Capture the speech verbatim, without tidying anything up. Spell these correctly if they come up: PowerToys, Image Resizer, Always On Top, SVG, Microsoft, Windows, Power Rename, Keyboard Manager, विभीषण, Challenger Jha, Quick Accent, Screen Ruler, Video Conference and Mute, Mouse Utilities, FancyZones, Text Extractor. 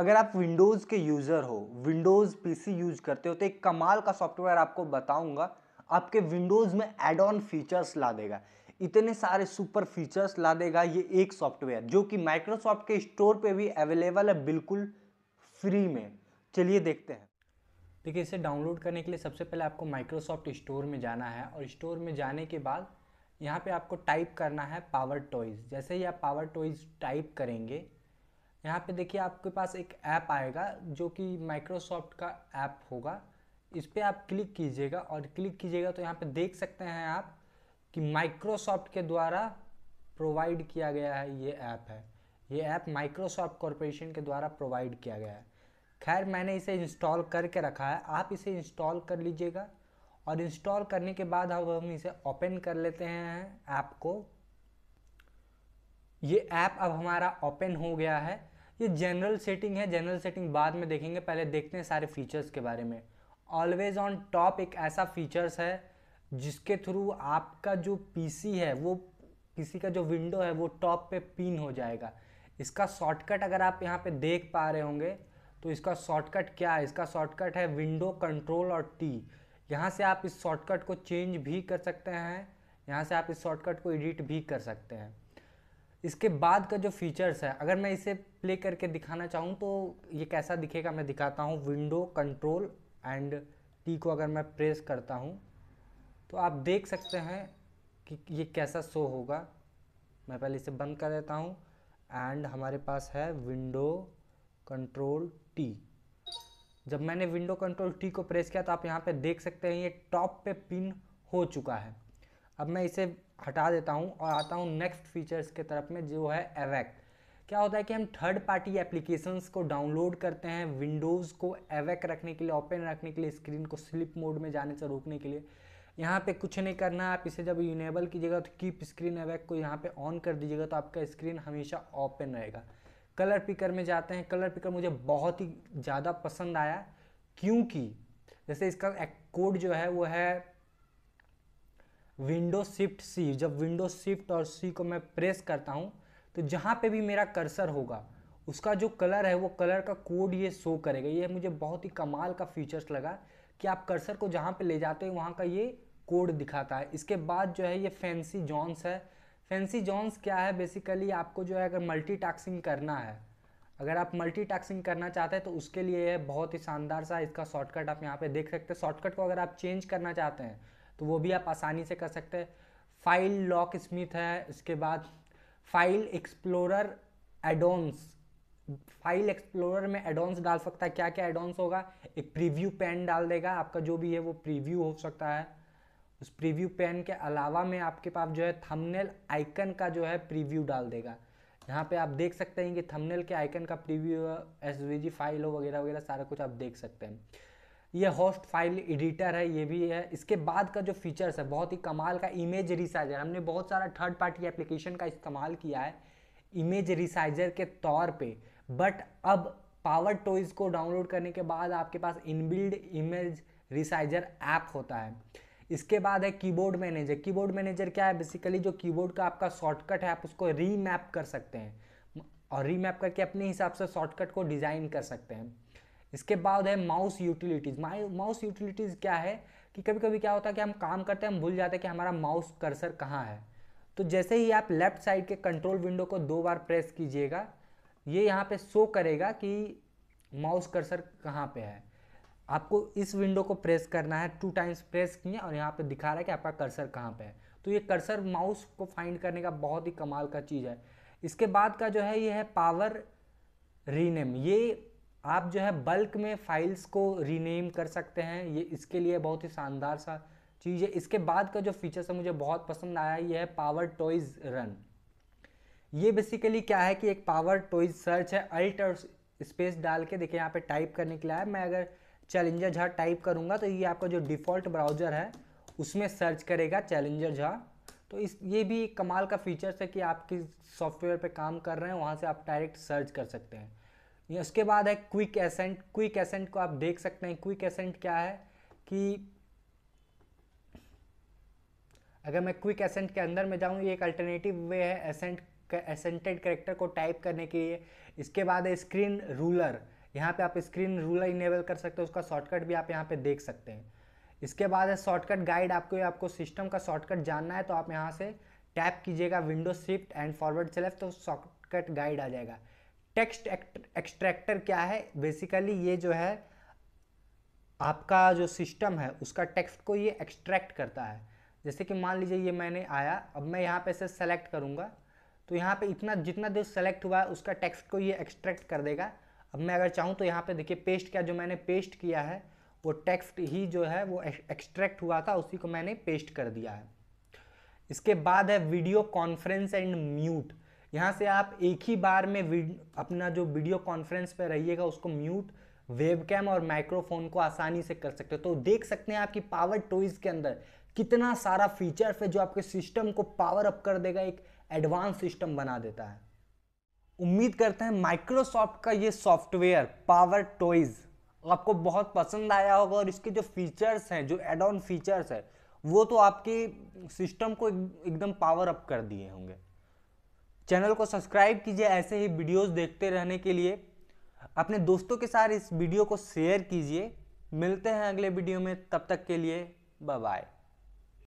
अगर आप विंडोज़ के यूज़र हो, विंडोज़ पीसी यूज़ करते हो, तो एक कमाल का सॉफ्टवेयर आपको बताऊंगा, आपके विंडोज़ में एड ऑन फीचर्स ला देगा। इतने सारे सुपर फीचर्स ला देगा ये एक सॉफ्टवेयर, जो कि माइक्रोसॉफ्ट के स्टोर पे भी अवेलेबल है बिल्कुल फ्री में। चलिए देखते हैं। देखिए, इसे डाउनलोड करने के लिए सबसे पहले आपको माइक्रोसॉफ्ट स्टोर में जाना है, और स्टोर में जाने के बाद यहाँ पे आपको टाइप करना है पावर टॉयज़। जैसे ही आप पावर टॉयज़ टाइप करेंगे, यहाँ पे देखिए आपके पास एक ऐप आएगा जो कि माइक्रोसॉफ्ट का ऐप होगा। इस पर आप क्लिक कीजिएगा, और क्लिक कीजिएगा तो यहाँ पे देख सकते हैं आप कि माइक्रोसॉफ्ट के द्वारा प्रोवाइड किया गया है ये ऐप है ये ऐप माइक्रोसॉफ्ट कॉरपोरेशन के द्वारा प्रोवाइड किया गया है। खैर, मैंने इसे इंस्टॉल करके रखा है, आप इसे इंस्टॉल कर लीजिएगा। और इंस्टॉल करने के बाद अब हम इसे ओपन कर लेते हैं ऐप को। ये ऐप अब हमारा ओपन हो गया है। ये जनरल सेटिंग है, जनरल सेटिंग बाद में देखेंगे, पहले देखते हैं सारे फीचर्स के बारे में। ऑलवेज ऑन टॉप एक ऐसा फीचर्स है जिसके थ्रू आपका जो पीसी है, वो पीसी का जो विंडो है वो टॉप पे पिन हो जाएगा। इसका शॉर्टकट अगर आप यहाँ पे देख पा रहे होंगे तो इसका शॉर्टकट क्या है, इसका शॉर्टकट है विंडो कंट्रोल और टी। यहाँ से आप इस शॉर्टकट को चेंज भी कर सकते हैं, यहाँ से आप इस शॉर्टकट को एडिट भी कर सकते हैं। इसके बाद का जो फीचर्स है, अगर मैं इसे प्ले करके दिखाना चाहूँ तो ये कैसा दिखेगा मैं दिखाता हूँ। विंडो कंट्रोल एंड टी को अगर मैं प्रेस करता हूँ तो आप देख सकते हैं कि ये कैसा शो होगा। मैं पहले इसे बंद कर देता हूँ। एंड हमारे पास है विंडो कंट्रोल टी। जब मैंने विंडो कंट्रोल टी को प्रेस किया तो आप यहाँ पे देख सकते हैं ये टॉप पे पिन हो चुका है। अब मैं इसे हटा देता हूँ और आता हूँ नेक्स्ट फीचर्स के तरफ में, जो है एवेक। क्या होता है कि हम थर्ड पार्टी एप्लीकेशंस को डाउनलोड करते हैं, विंडोज़ को एवेक रखने के लिए, ओपन रखने के लिए, स्क्रीन को स्लिप मोड में जाने से रोकने के लिए। यहाँ पे कुछ नहीं करना, आप इसे जब इनेबल कीजिएगा तो कीप स्क्रीन एवेक को यहाँ पे ऑन कर दीजिएगा तो आपका स्क्रीन हमेशा ओपन रहेगा। कलर पिकर में जाते हैं। कलर पिकर मुझे बहुत ही ज़्यादा पसंद आया, क्योंकि जैसे इसका एक कोड जो है वो है विंडो शिफ्ट सी। जब विंडो शिफ्ट और सी को मैं प्रेस करता हूँ तो जहाँ पे भी मेरा कर्सर होगा उसका जो कलर है वो कलर का कोड ये शो करेगा। ये मुझे बहुत ही कमाल का फीचर्स लगा कि आप कर्सर को जहाँ पे ले जाते हो वहाँ का ये कोड दिखाता है। इसके बाद जो है ये फैंसी ज़ोन्स है। फैंसी ज़ोन्स क्या है, बेसिकली आपको जो है अगर मल्टीटास्किंग करना है, अगर आप मल्टीटास्किंग करना चाहते हैं तो उसके लिए यह बहुत ही शानदार सा इसका शॉर्टकट आप यहाँ पे देख सकते हैं। शॉर्टकट को अगर आप चेंज करना चाहते हैं तो वो भी आप आसानी से कर सकते हैं। फाइल लॉकस्मिथ है। इसके बाद file explorer addons, file explorer में एडॉन्स डाल सकता है। क्या क्या एडॉन्स होगा, एक प्रीव्यू पैन डाल देगा, आपका जो भी है वो प्रीव्यू हो सकता है। उस प्रीव्यू पैन के अलावा में आपके पास जो है थंबनेल आइकन का जो है प्रीव्यू डाल देगा। यहाँ पे आप देख सकते हैं कि थंबनेल के आइकन का प्रीव्यू, एसवीजी फाइल हो वगैरह वगैरह सारा कुछ आप देख सकते हैं। ये होस्ट फाइल एडिटर है, ये भी है। इसके बाद का जो फीचर्स है बहुत ही कमाल का, इमेज रिसाइजर। हमने बहुत सारा थर्ड पार्टी एप्लीकेशन का इस्तेमाल किया है इमेज रिसाइजर के तौर पे, बट अब पावर टॉयज़ को डाउनलोड करने के बाद आपके पास इनबिल्ड इमेज रिसाइजर ऐप होता है। इसके बाद है कीबोर्ड मैनेजर। कीबोर्ड मैनेजर क्या है, बेसिकली जो कीबोर्ड का आपका शॉर्टकट है आप उसको रीमैप कर सकते हैं, और रीमैप करके अपने हिसाब से शॉर्टकट को डिज़ाइन कर सकते हैं। इसके बाद है माउस यूटिलिटीज़। माउस यूटिलिटीज़ क्या है कि कभी कभी क्या होता है कि हम काम करते हैं, हम भूल जाते हैं कि हमारा माउस कर्सर कहाँ है। तो जैसे ही आप लेफ़्ट साइड के कंट्रोल विंडो को दो बार प्रेस कीजिएगा, ये यहाँ पे शो करेगा कि माउस कर्सर कहाँ पे है। आपको इस विंडो को प्रेस करना है, टू टाइम्स प्रेस किए और यहाँ पे दिखा रहा है कि आपका कर्सर कहाँ पे है। तो ये कर्सर माउस को फाइंड करने का बहुत ही कमाल का चीज़ है। इसके बाद का जो है ये है पावर रीनेम। ये आप जो है बल्क में फाइल्स को रीनेम कर सकते हैं, ये इसके लिए बहुत ही शानदार सा चीज़ है। इसके बाद का जो फीचर्स है मुझे बहुत पसंद आया, ये है पावर टॉयज़ रन। ये बेसिकली क्या है कि एक पावर टॉयज़ सर्च है, अल्ट और स्पेस डाल के देखिए यहाँ पे टाइप करने के लिए है। मैं अगर चैलेंजर झा टाइप करूँगा तो ये आपका जो डिफ़ॉल्ट ब्राउज़र है उसमें सर्च करेगा चैलेंजर झा। तो इस ये भी एक कमाल का फीचर्स है कि आप किस सॉफ्टवेयर पे काम कर रहे हैं वहाँ से आप डायरेक्ट सर्च कर सकते हैं। उसके बाद है क्विक एसेंट। क्विक एसेंट को आप देख सकते हैं। क्विक एसेंट क्या है कि अगर मैं क्विक एसेंट के अंदर में जाऊँ, ये एक अल्टरनेटिव वे है एसेंट एसेंटेड कैरेक्टर को टाइप करने के लिए। इसके बाद है स्क्रीन रूलर। यहाँ पे आप स्क्रीन रूलर इनेबल कर सकते हो, उसका शॉर्टकट भी आप यहाँ पे देख सकते हैं। इसके बाद है शॉर्टकट गाइड। आपको आपको सिस्टम का शॉर्टकट जानना है तो आप यहाँ से टैप कीजिएगा विंडो शिफ्ट एंड फॉरवर्ड से लेफ्ट, तो शॉर्टकट गाइड आ जाएगा। टेक्स्ट एक्सट्रैक्टर क्या है? बेसिकली ये जो है आपका जो सिस्टम है उसका टेक्स्ट को ये एक्सट्रैक्ट करता है। जैसे कि मान लीजिए ये मैंने आया, अब मैं यहाँ पे इसे सेलेक्ट करूँगा तो यहाँ पे इतना जितना देर सेलेक्ट हुआ है उसका टेक्स्ट को ये एक्सट्रैक्ट कर देगा। अब मैं अगर चाहूँ तो यहाँ पे देखिए पेस्ट किया, जो मैंने पेस्ट किया है वो टेक्स्ट ही जो है वो एक्सट्रैक्ट हुआ था, उसी को मैंने पेस्ट कर दिया है। इसके बाद है वीडियो कॉन्फ्रेंस एंड म्यूट। यहाँ से आप एक ही बार में अपना जो वीडियो कॉन्फ्रेंस पे रहिएगा उसको म्यूट, वेबकैम और माइक्रोफोन को आसानी से कर सकते हो। तो देख सकते हैं आपकी पावर टॉयज के अंदर कितना सारा फीचर है जो आपके सिस्टम को पावर अप कर देगा, एक एडवांस सिस्टम बना देता है। उम्मीद करते हैं माइक्रोसॉफ्ट का ये सॉफ्टवेयर पावर टॉयज आपको बहुत पसंद आया होगा, और इसके जो फीचर्स हैं, जो एड ऑन फीचर्स है वो तो आपके सिस्टम को एकदम पावर अप कर दिए होंगे। चैनल को सब्सक्राइब कीजिए ऐसे ही वीडियोस देखते रहने के लिए। अपने दोस्तों के साथ इस वीडियो को शेयर कीजिए। मिलते हैं अगले वीडियो में, तब तक के लिए बाय बाय।